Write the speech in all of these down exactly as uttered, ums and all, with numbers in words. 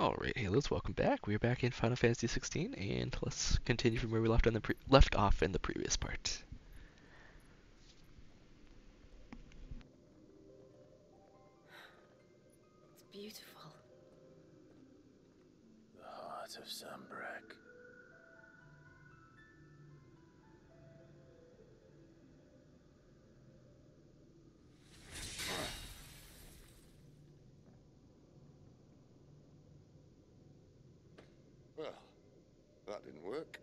Alright, Halos, welcome back. We're back in Final Fantasy sixteen, and let's continue from where we left on the pre left off in the previous part. It's beautiful. The heart of Sambrek. That didn't work.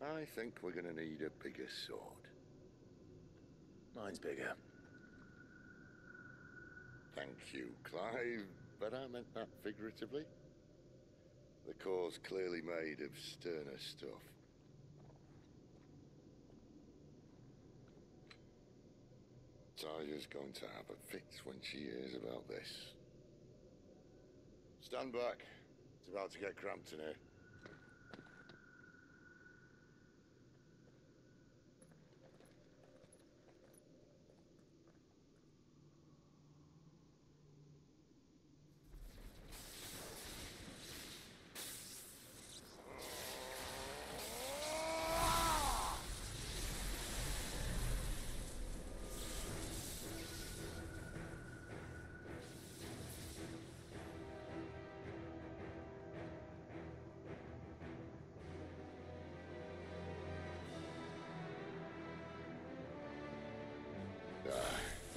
I think we're gonna need a bigger sword. Mine's bigger. Thank you, Clive, but I meant that figuratively. The core's clearly made of sterner stuff. Tyler's going to have a fit when she hears about this. Stand back. It's about to get cramped in here.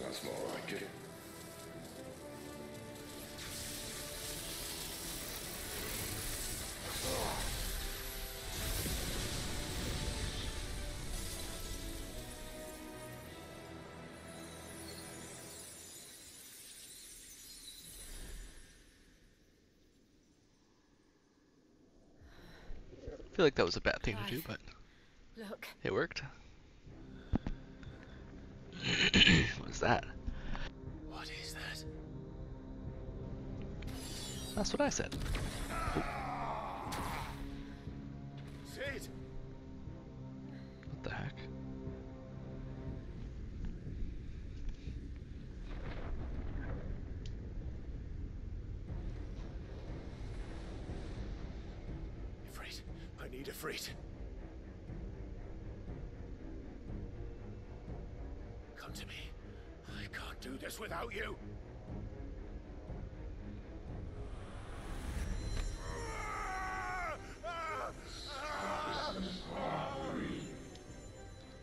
That's more like it. I feel like that was a bad thing to do, but look, it worked. What is that? What is that? That's what I said. Cid! What the heck? Ifrit, I need Ifrit. To me. I can't do this without you.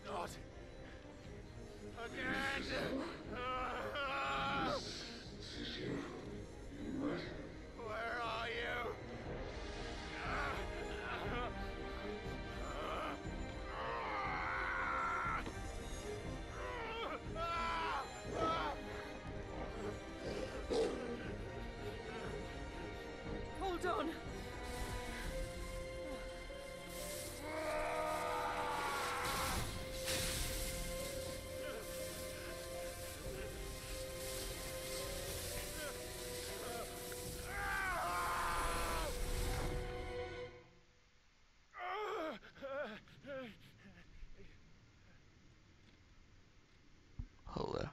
Not again. Where are you? Hold on.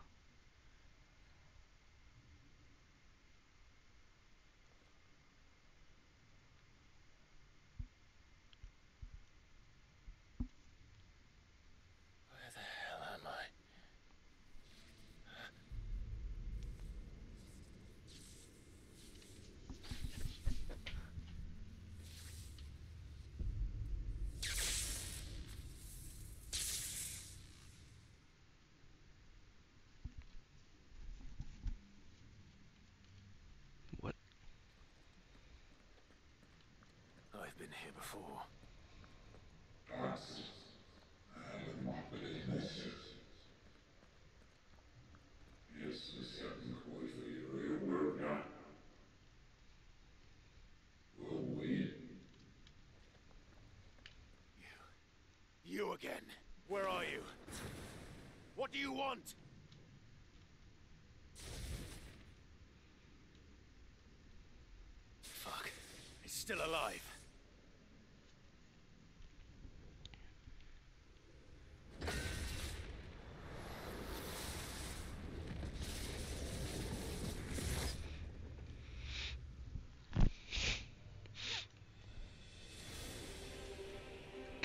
I've been here before. That's it. I would not believe this shit. Yes, the second quarter you will not. We'll win. You. You again. Where are you? What do you want? Fuck. He's still alive.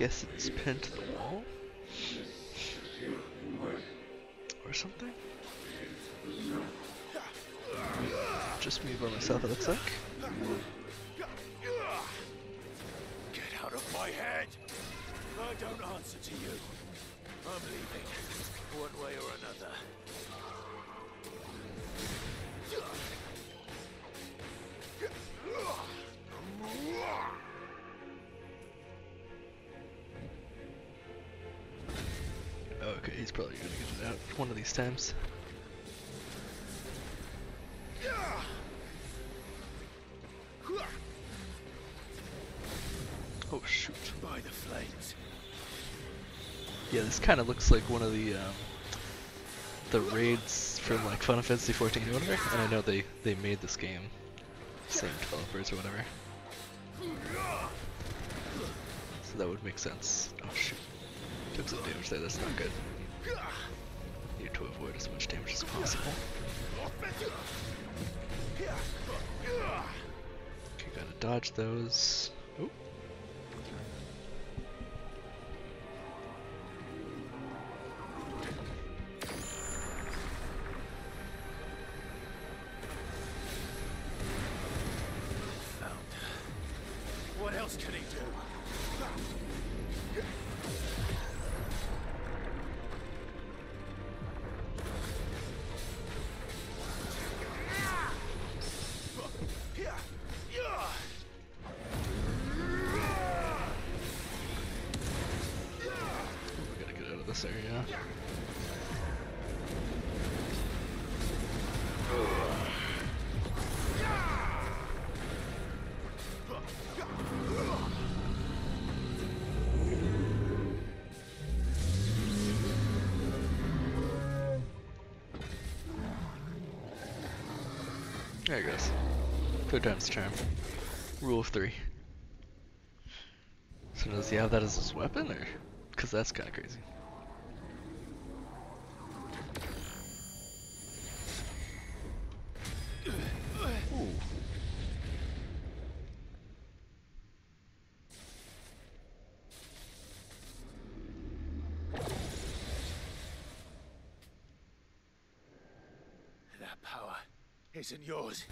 guess it's pinned to the wall? Or something? Just me by myself, it looks like. Get out of my head! I don't answer to you. I'm leaving, one way or another. Okay, he's probably gonna get it out one of these times. Oh shoot! By the flames. Yeah, this kind of looks like one of the um, the raids from like Final Fantasy fourteen or whatever. And I know they they made this game, same developers or whatever. So that would make sense. Oh shoot! Took some damage there. That's not good. Need to avoid as much damage as possible. Okay, gotta dodge those. Oh. What else can he do? Area. There it goes. Third time's charm. Rule of three. So does he have that as his weapon, or? Because that's kind of crazy. Isn't yours.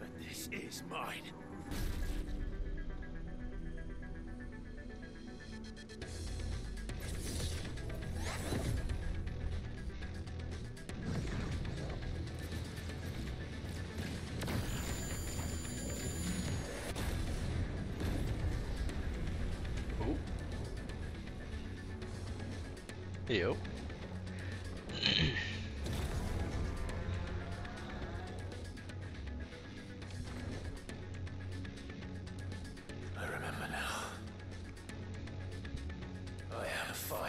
But this is mine. Yo. I remember now. I am fire.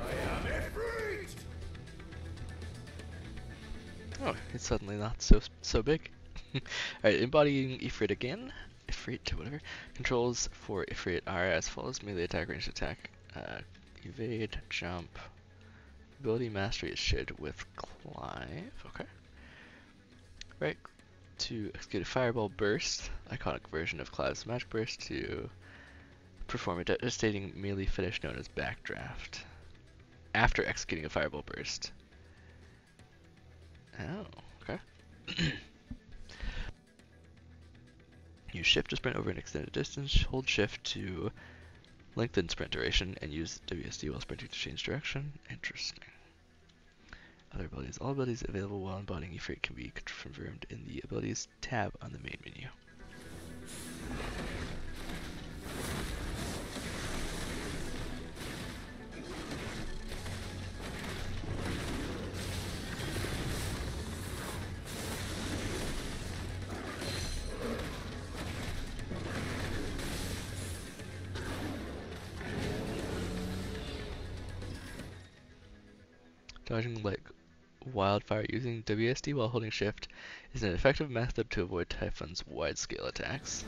I am Ifrit. Oh, it's suddenly not so so big. All right, embodying Ifrit again. Ifrit, whatever. Controls for Ifrit are as follows: melee attack, ranged attack, uh, evade, jump. Ability mastery is shared with Clive. Okay. Right to execute a fireball burst, iconic version of Clive's magic burst, to perform a devastating melee finish known as backdraft. After executing a fireball burst. Oh, okay. Use shift to sprint over an extended distance, hold shift to lengthen sprint duration, and use W S D while sprinting to change direction. Interesting. Other abilities. All abilities available while embodying Ifrit can be confirmed in the Abilities tab on the main menu. Dodging like wildfire using W S D while holding shift is an effective method to avoid Typhon's wide-scale attacks.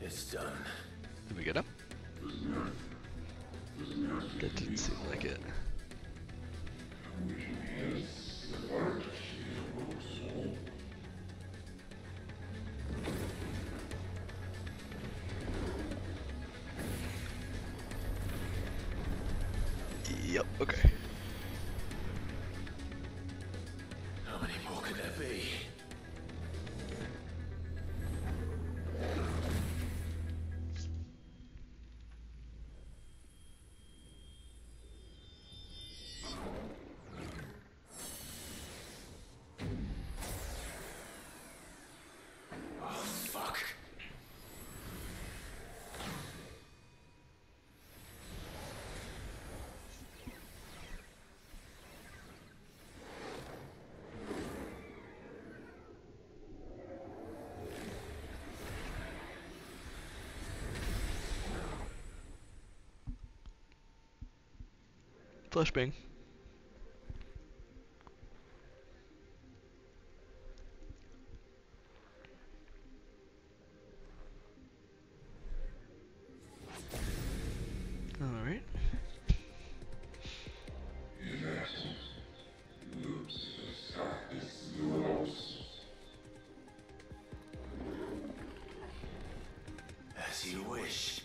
It's done. Did we get him? That didn't seem like it. Yep, okay. How many more could there be? Flashbang. Alright. As you wish.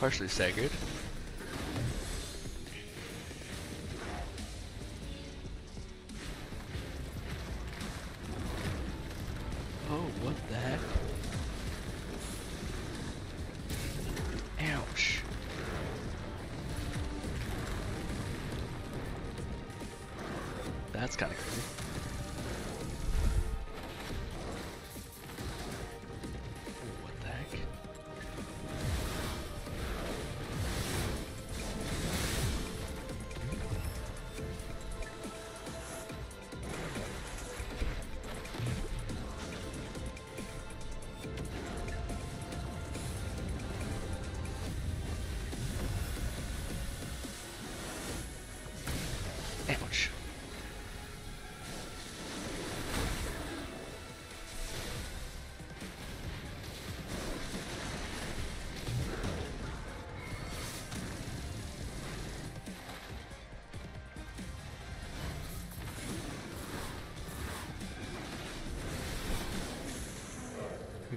Partially staggered. Oh, what the heck? Ouch. That's kind of crazy.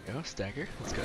Go, stagger, let's go.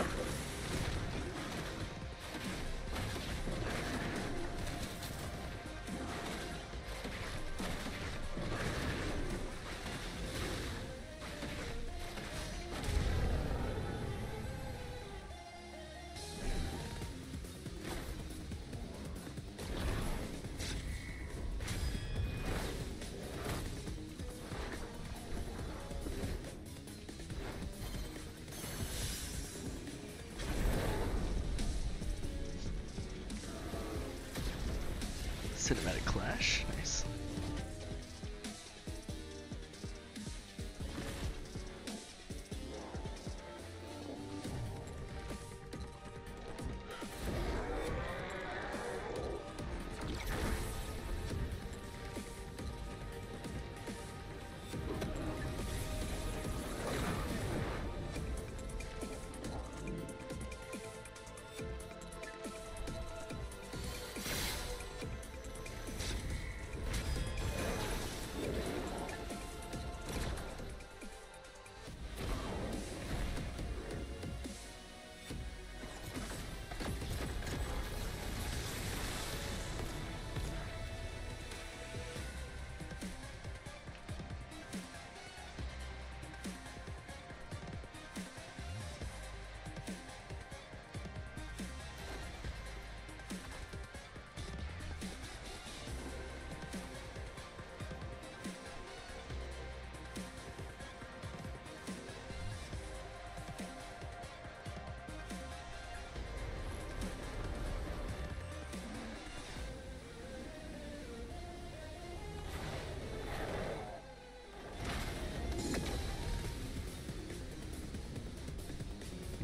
Cinematic clash, nice.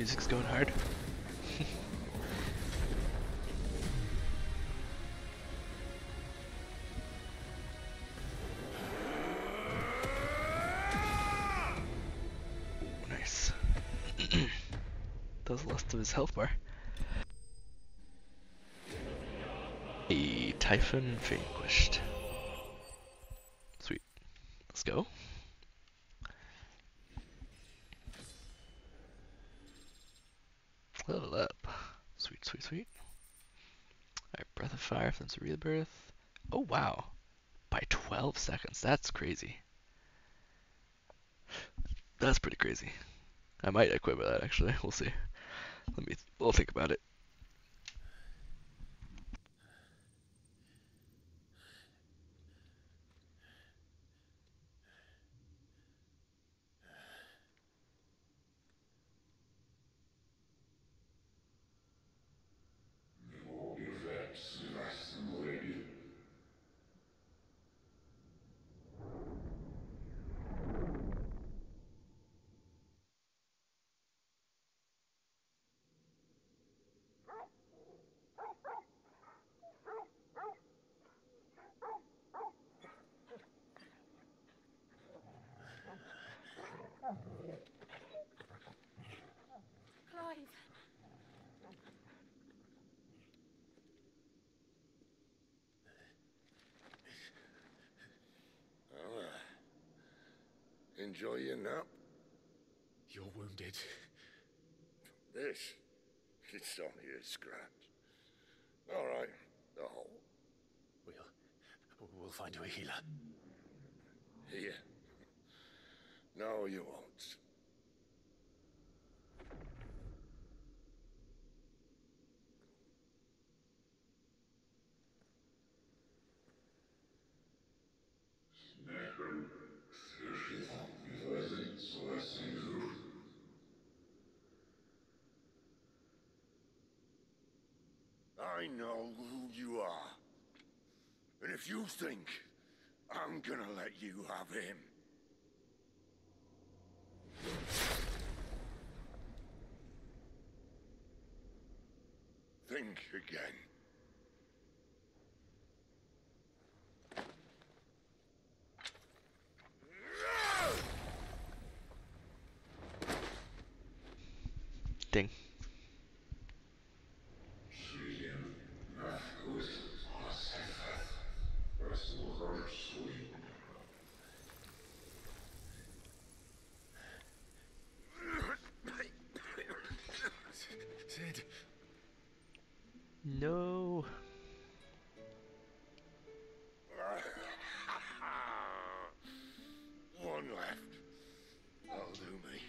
music's going hard. Nice. That was the last of his health bar. A Typhon vanquished. Sweet. Let's go. Level up. Sweet, sweet, sweet. Alright, Breath of Fire, Flames of Rebirth. Oh wow. By twelve seconds. That's crazy. That's pretty crazy. I might equip that actually. We'll see. Let me, we'll think about it. Enjoy your nap. You're wounded. This? It's only a scratch. All right. The hole. We'll... We'll find you a healer. Here. No, you won't. I know who you are, and if you think I'm gonna let you have him, think again. Ding. Cid. No. One left. That'll do me.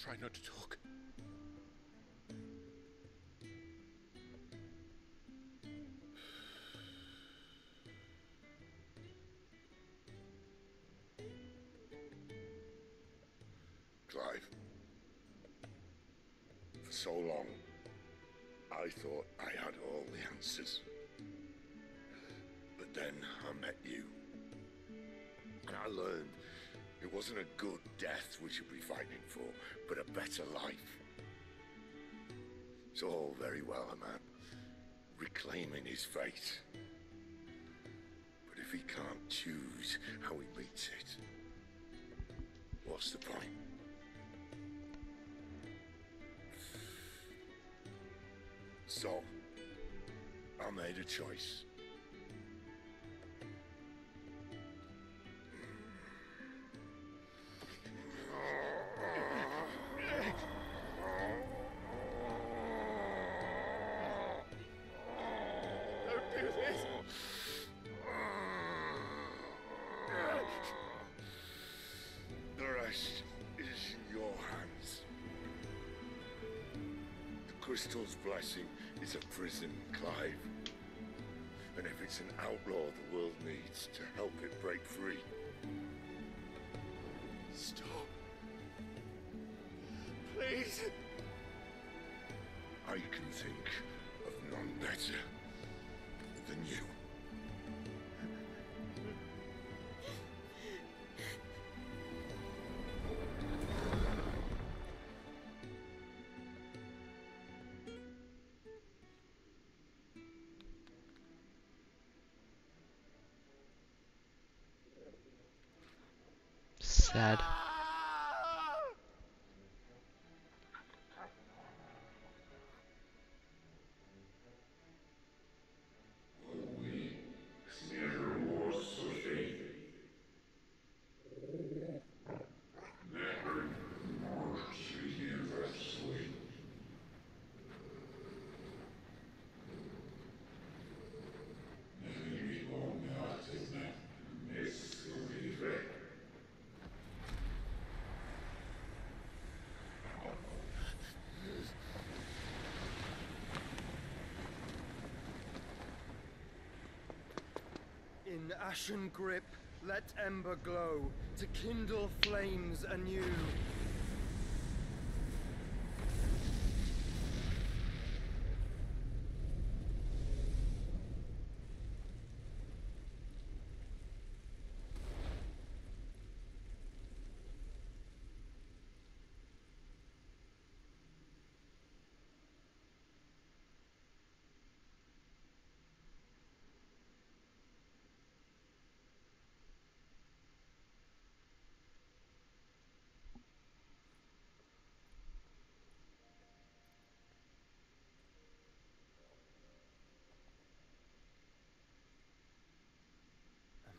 Try not to talk. Clive, for so long, I thought I had all the answers. But then I met you, and I learned it wasn't a good death we should be fighting for, but a better life. It's all very well, a man reclaiming his fate. But if he can't choose how he meets it, what's the point? So, I made a choice. Crystal's blessing is a prison, Clive. And if it's an outlaw the world needs to help it break free. Stop. Please. I can think of none better than you. Sad. In ashen grip, let ember glow, to kindle flames anew.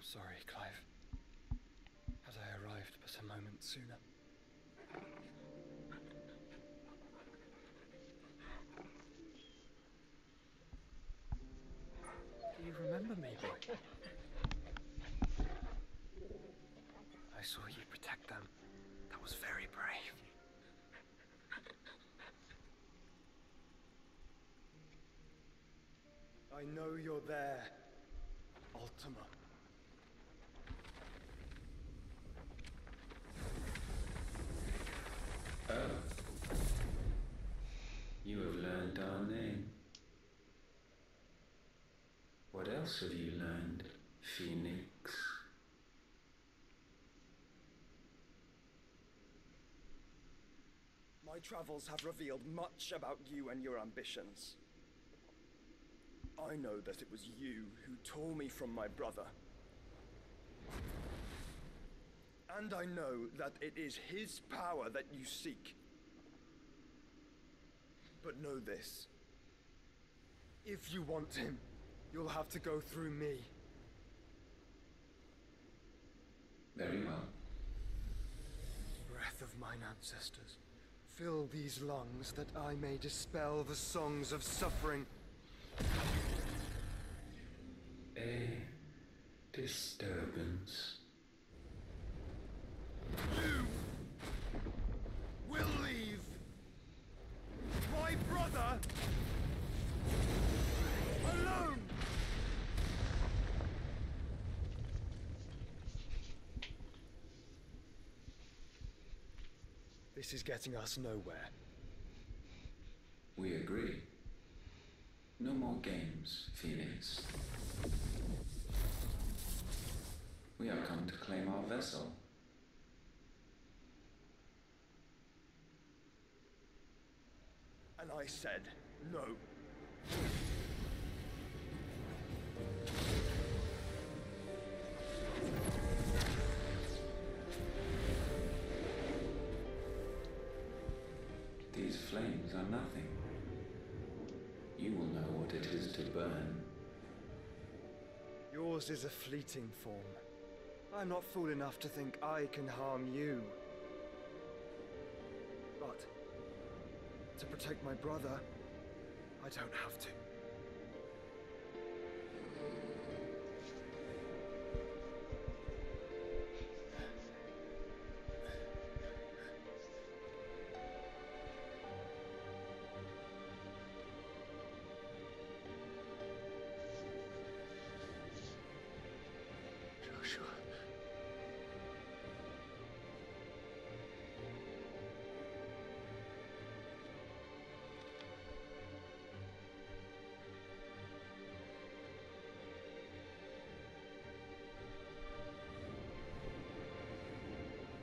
I'm sorry, Clive, as I arrived but a moment sooner. Do you remember me, Mike? I saw you protect them. That was very brave. I know you're there, Ultima. Oh. You have learned our name. What else have you learned, Phoenix? My travels have revealed much about you and your ambitions. I know that it was you who tore me from my brother. And I know that it is his power that you seek. But know this. If you want him, you'll have to go through me. Very well. Breath of mine ancestors, fill these lungs that I may dispel the songs of suffering. A disturbance. You will leave my brother alone. This is getting us nowhere. We agree. No more games, Phoenix. We are come to claim our vessel. And I said, no. These flames are nothing. You will know what it is to burn. Yours is a fleeting form. I'm not fool enough to think I can harm you. But to protect my brother, I don't have to.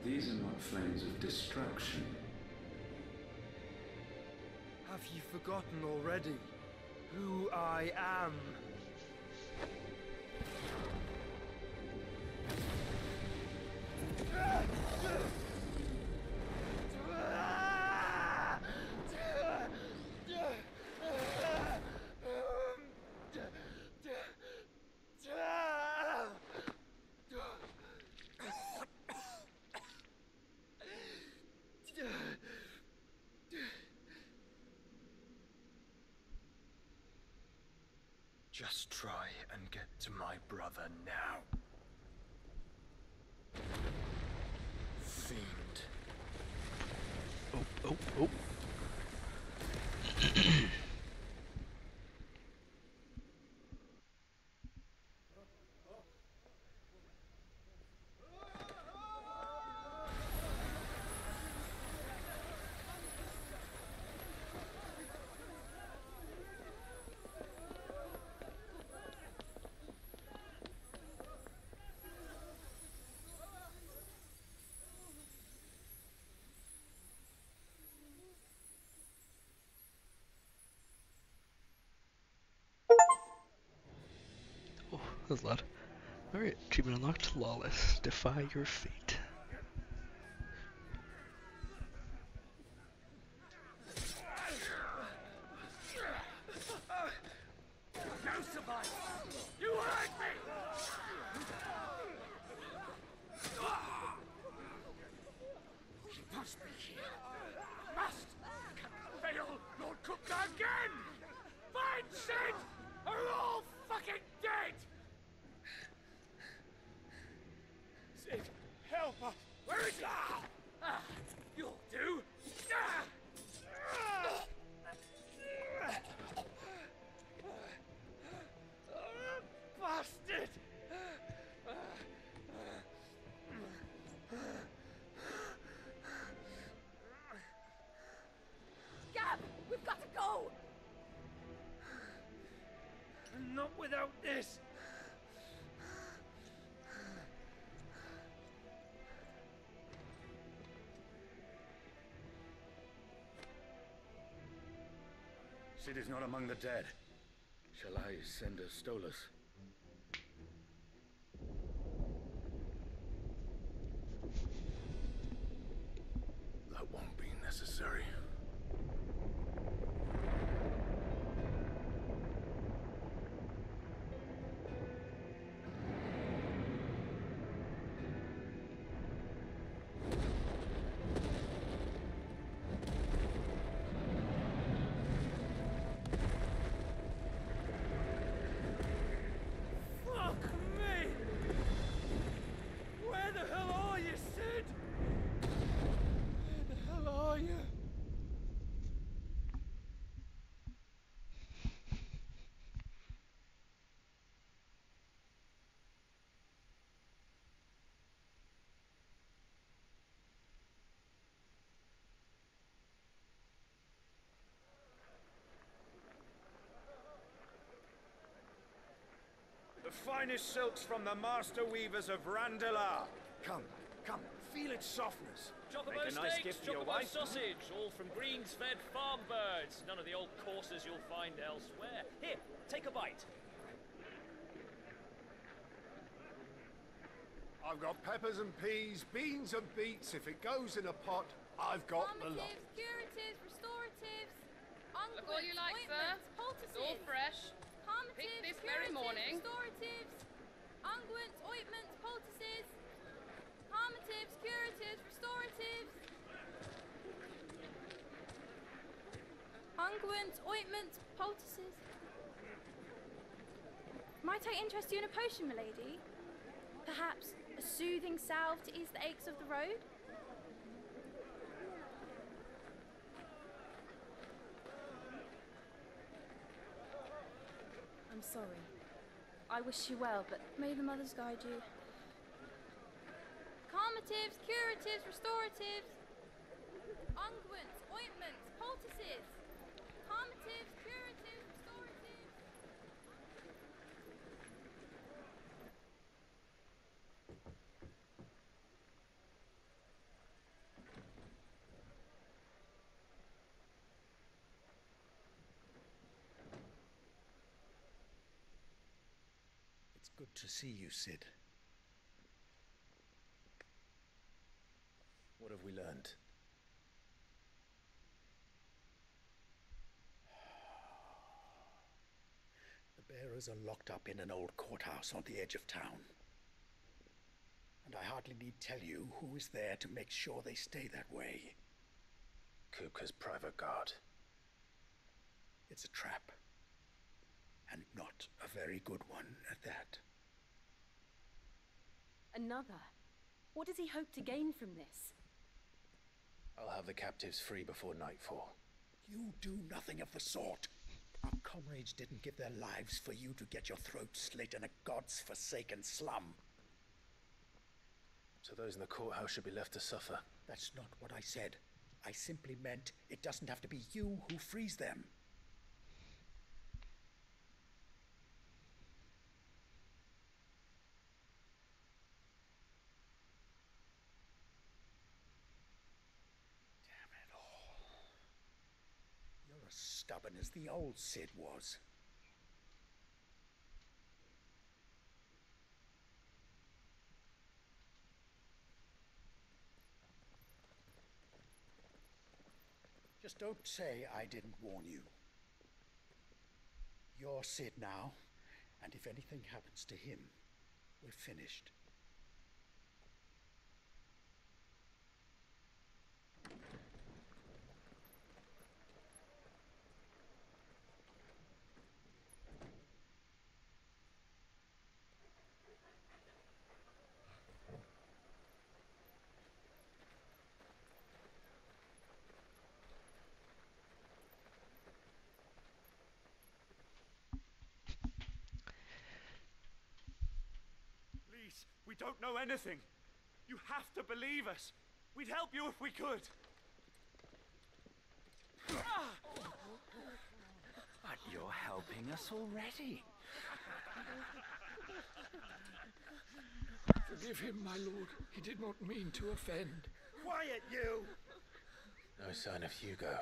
These are not flames of destruction. Have you forgotten already who I am? Just try and get to my brother now. Fiend. Oh, oh, oh. That's loud. Alright, achievement unlocked. Lawless. Defy your fate. This! Cid is not among the dead. Shall I send a Stolas? That won't be necessary. The finest silks from the master weavers of Randala. Come, come, feel its softness. Jocobo Make a nice steaks, gift for your wife. Sausage, all from greens-fed farm birds. None of the old courses you'll find elsewhere. Here, take a bite. I've got peppers and peas, beans and beets. If it goes in a pot, I've got the lot. Curatives, restoratives, unguents, all you like, sir. Poultices. It's all fresh. Pick this very morning. Restoratives, unguents, ointments, poultices, harmatives, curatives, restoratives. Unguents, ointments, poultices. Might I interest you in a potion, milady? Perhaps a soothing salve to ease the aches of the road? I'm sorry. I wish you well, but may the mothers guide you. Calmatives, curatives, restoratives, unguents, ointments, poultices. Calmatives, curatives, restoratives. Good to see you, Cid. What have we learned? The bearers are locked up in an old courthouse on the edge of town. And I hardly need tell you who is there to make sure they stay that way. Kukka's private guard. It's a trap. And not a very good one at that. Another? What does he hope to gain from this? I'll have the captives free before nightfall. You do nothing of the sort. Our comrades didn't give their lives for you to get your throat slit in a god's-forsaken slum. So those in the courthouse should be left to suffer. That's not what I said. I simply meant it doesn't have to be you who frees them. Stubborn as the old Cid was. Just don't say I didn't warn you. You're Cid now, and if anything happens to him, we're finished. We don't know anything. You have to believe us. We'd help you if we could. But you're helping us already. Forgive him, my lord. He did not mean to offend. Quiet, you! No sign of Hugo.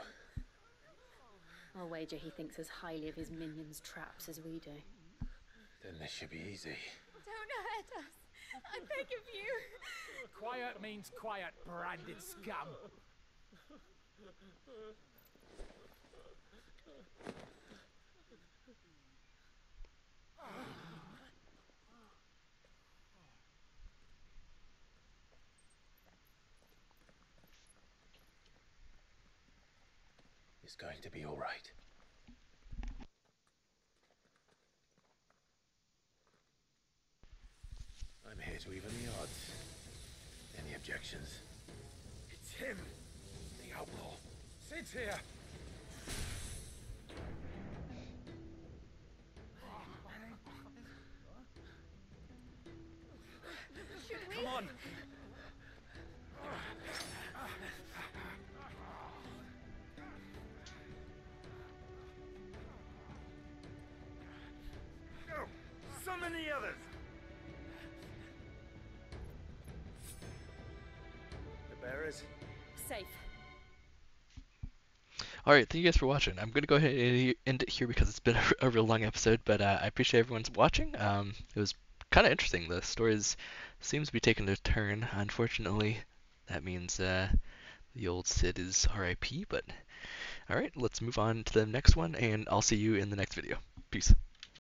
I'll wager he thinks as highly of his minions' traps as we do. Then this should be easy. Don't hurt us. I beg of you. Quiet means quiet, branded scum. It's going to be all right. I'm here to even the odds. Any objections? It's him! The outlaw! Sid's here! Should we? Come on! Go! Summon the others! Safe. Alright, thank you guys for watching. I'm going to go ahead and end it here because it's been a, a real long episode, but uh, I appreciate everyone's watching. Um, it was kind of interesting. The story seems to be taking a turn. Unfortunately, that means uh, the old Cid is R I P, but alright, let's move on to the next one, and I'll see you in the next video. Peace.